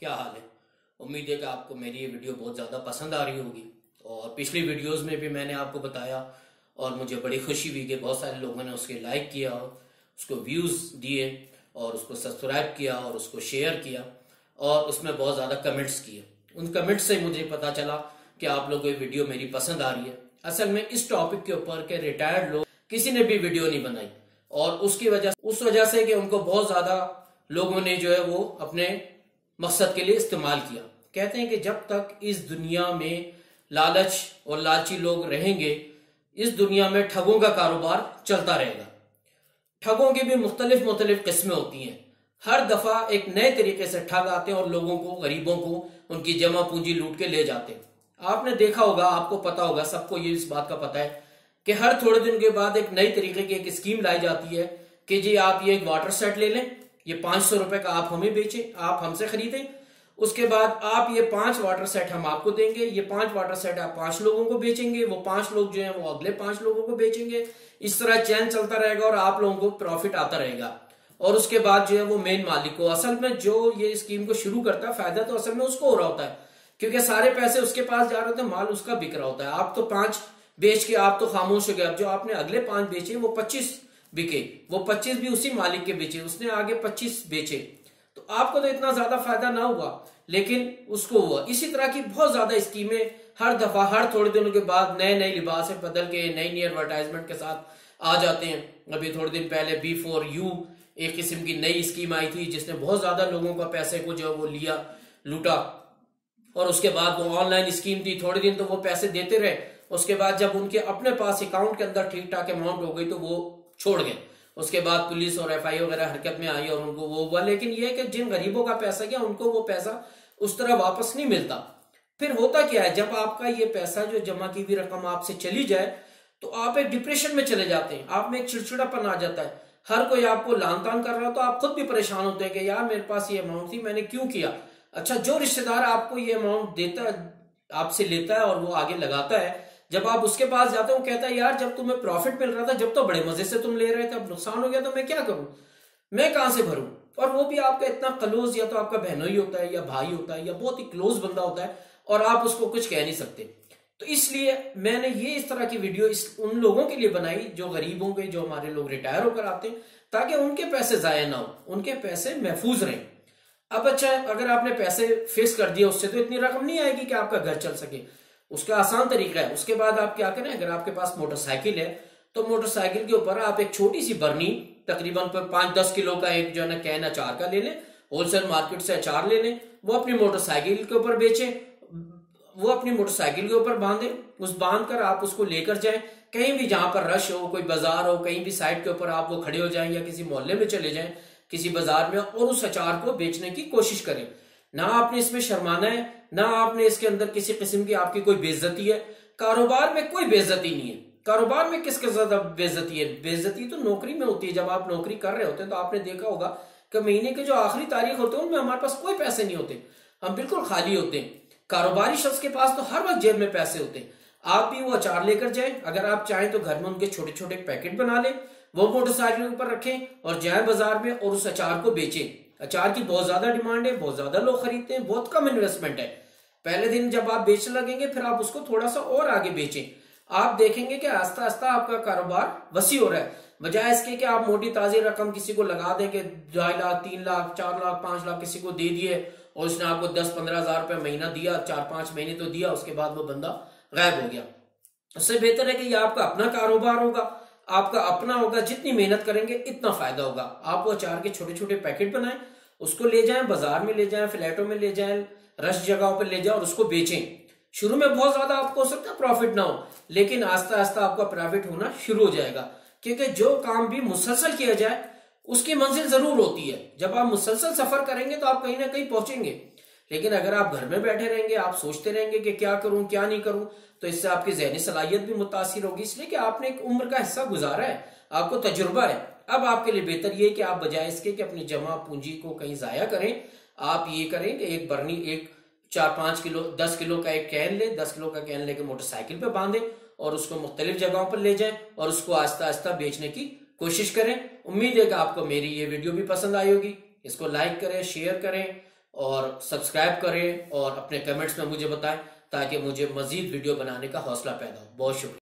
क्या हाल है। उम्मीद है कि आपको मेरी ये वीडियो बहुत ज़्यादा पसंद आ रही होगी। और पिछली वीडियोस में भी मैंने आपको बताया और मुझे बड़ी खुशी हुई कि बहुत सारे लोगों ने उसके लाइक किया, उसको व्यूज़ दिए और उसको सब्सक्राइब किया और उसको शेयर किया और उसमें बहुत ज़्यादा कमेंट्स किए। उन कमेंट्स से मुझे पता चला कि आप लोगों को ये वीडियो मेरी पसंद आ रही है। असल में इस टॉपिक के ऊपर के रिटायर्ड लोग किसी ने भी वीडियो नहीं बनाई और उस वजह से कि उनको बहुत ज़्यादा लोगों ने जो है वो अपने मकसद के लिए इस्तेमाल किया। कहते हैं कि जब तक इस दुनिया में लालच और लालची लोग रहेंगे, इस दुनिया में ठगों का कारोबार चलता रहेगा। ठगों की भी मुख्तलिफ किस्में होती हैं। हर दफ़ा एक नए तरीके से ठग आते हैं और लोगों को, गरीबों को उनकी जमा पूंजी लूट के ले जाते हैं। आपने देखा होगा, आपको पता होगा, सबको ये इस बात का पता है कि हर थोड़े दिन के बाद एक नई तरीके की एक स्कीम लाई जाती है कि जी आप ये एक वाटर सेट ले लें, ये 500 रुपए का आप हमें बेचें, आप हमसे खरीदें, उसके बाद आप ये 5 वाटर सेट हम आपको देंगे, ये 5 वाटर सेट आप 5 लोगों को बेचेंगे, वो 5 लोग जो हैं वो अगले 5 लोगों को बेचेंगे। इस तरह चैन चलता रहेगा और आप लोगों को प्रॉफिट आता रहेगा। और उसके बाद जो है वो मेन मालिक को, असल में जो ये स्कीम को शुरू करता है, फायदा तो असल में उसको हो रहा होता है क्योंकि सारे पैसे उसके पास जा रहे होते हैं, माल उसका बिक रहा होता है। आप तो 5 बेच के आप तो खामोश हो गए। अब जो आपने अगले 5 बेचे वो 25 बिके, वो 25 भी उसी मालिक के बेचे, उसने आगे 25 बेचे, तो आपको तो इतना ज्यादा फायदा ना हुआ लेकिन उसको हुआ। इसी तरह की बहुत ज्यादा स्कीमें हर दफा, हर थोड़े दिनों के बाद नए नए लिबास बदल के, नई नई एडवर्टाइजमेंट के साथ आ जाते हैं। अभी थोड़े दिन पहले B4U एक किस्म की नई स्कीम आई थी जिसने बहुत ज्यादा लोगों का पैसे को जो है वो लिया, लूटा। और उसके बाद वो ऑनलाइन स्कीम थी, थोड़े दिन तो वो पैसे देते रहे, उसके बाद जब उनके अपने पास अकाउंट के अंदर ठीक ठाक अमाउंट हो गई तो वो छोड़ गए। उसके बाद पुलिस और FIR वगैरह हरकत में आई और उनको वो हुआ। लेकिन ये कि जिन गरीबों का पैसा गया उनको वो पैसा उस तरह वापस नहीं मिलता। फिर होता क्या है, जब आपका ये पैसा जो जमा की हुई रकम आपसे चली जाए तो आप एक डिप्रेशन में चले जाते हैं, आप में एक चिड़चिड़ापन आ जाता है, हर कोई आपको लान तान कर रहा हो तो आप खुद भी परेशान होते हैं कि यार मेरे पास ये अमाउंट थी, मैंने क्यों किया। अच्छा, जो रिश्तेदार आपको ये अमाउंट देता, आपसे लेता है और वो आगे लगाता है, जब आप उसके पास जाते हो कहता है यार जब तुम्हें प्रॉफिट मिल रहा था, जब तो बड़े मजे से तुम ले रहे थे, अब नुकसान हो गया तो मैं क्या करूं, मैं कहां से भरूं। और वो भी आपका इतना क्लोज, या तो आपका बहनोई होता है या भाई होता है या बहुत ही क्लोज बंदा होता है और आप उसको कुछ कह नहीं सकते। तो इसलिए मैंने ये इस तरह की वीडियो उन लोगों के लिए बनाई जो गरीब होंगे, जो हमारे लोग रिटायर होकर आते हैं, ताकि उनके पैसे जाया ना हो, उनके पैसे महफूज रहें। अब अच्छा, अगर आपने पैसे फिक्स कर दिया उससे तो इतनी रकम नहीं आएगी कि आपका घर चल सके, उसका आसान तरीका है। उसके बाद आप क्या करें, अगर आपके पास मोटरसाइकिल है तो मोटरसाइकिल के ऊपर आप एक छोटी सी बर्नी, तकरीबन 5-10 किलो का एक जो है ना कैन अचार का ले लें, होलसेल मार्केट से अचार ले लें, वो अपनी मोटरसाइकिल के ऊपर बेचें, वो अपनी मोटरसाइकिल के ऊपर बांधे, उस बांध कर आप उसको लेकर जाएं कहीं भी जहां पर रश हो, कोई बाजार हो, कहीं भी साइड के ऊपर आप वो खड़े हो जाएं या किसी मोहल्ले में चले जाएं, किसी बाजार में, और उस अचार को बेचने की कोशिश करें। ना आपने इसमें शर्माना है, ना आपने इसके अंदर किसी किस्म की आपकी कोई बेइज्जती है। कारोबार में कोई बेइज्जती नहीं है। कारोबार में किसके ज्यादा बेइज्जती है, बेइज्जती तो नौकरी में होती है। जब आप नौकरी कर रहे होते हैं तो आपने देखा होगा कि महीने के जो आखिरी तारीख होते हैं उनमें हमारे पास कोई पैसे नहीं होते, हम बिल्कुल खाली होते हैं। कारोबारी शख्स के पास तो हर वक्त जेब में पैसे होते हैं। आप भी वो अचार लेकर जाएं, अगर आप चाहें तो घर में उनके छोटे छोटे पैकेट बना लें, वो मोटरसाइकिल के ऊपर रखें और जाएं बाजार में और उस अचार को बेचें। अचार की बहुत ज्यादा डिमांड है, बहुत ज्यादा लोग खरीदते हैं, बहुत कम इन्वेस्टमेंट है। पहले दिन जब आप बेचने लगेंगे फिर आप उसको थोड़ा सा और आगे बेचें, आप देखेंगे कि आस्ता आस्ता आपका कारोबार वसी हो रहा है। बजाय इसके कि आप मोटी ताजी रकम किसी को लगा दें कि 2.5 लाख 3 लाख 4 लाख 5 लाख किसी को दे दिए और उसने आपको 10-15 हज़ार रुपये महीना दिया, 4-5 महीने तो दिया, उसके बाद वो बंदा गायब हो गया। उससे बेहतर है कि ये आपका अपना कारोबार होगा, आपका अपना होगा, जितनी मेहनत करेंगे इतना फायदा होगा। आप वो अचार के छोटे छोटे पैकेट बनाएं, उसको ले जाएं, बाजार में ले जाएं, फ्लैटों में ले जाएं, रश जगहों पर ले जाएं और उसको बेचें। शुरू में बहुत ज्यादा आपको हो सकता है प्रॉफिट ना हो लेकिन आस्ता आस्ता आपका प्रॉफिट होना शुरू हो जाएगा, क्योंकि जो काम भी मुसलसल किया जाए उसकी मंजिल जरूर होती है। जब आप मुसलसल सफर करेंगे तो आप कहीं ना कहीं पहुंचेंगे, लेकिन अगर आप घर में बैठे रहेंगे, आप सोचते रहेंगे कि क्या करूं क्या नहीं करूं, तो इससे आपकी जहनी सलाहियत भी मुतासिर होगी। इसलिए कि आपने एक उम्र का हिस्सा गुजारा है, आपको तजुर्बा है। अब आपके लिए बेहतर ये कि आप बजाय इसके कि अपनी जमा पूंजी को कहीं जाया करें, आप ये करें कि एक बर्नी, एक 4-5 किलो 10 किलो का एक कैन लें, 10 किलो का कैन लेके मोटरसाइकिल पर बांधें और उसको मुख्तलिफ जगहों पर ले जाएं और उसको आस्ता आस्ता बेचने की कोशिश करें। उम्मीद है कि आपको मेरी ये वीडियो भी पसंद आई होगी। इसको लाइक करें, शेयर करें और सब्सक्राइब करें और अपने कमेंट्स में मुझे बताएं ताकि मुझे मजीद वीडियो बनाने का हौसला पैदा हो। बहुत शुक्रिया।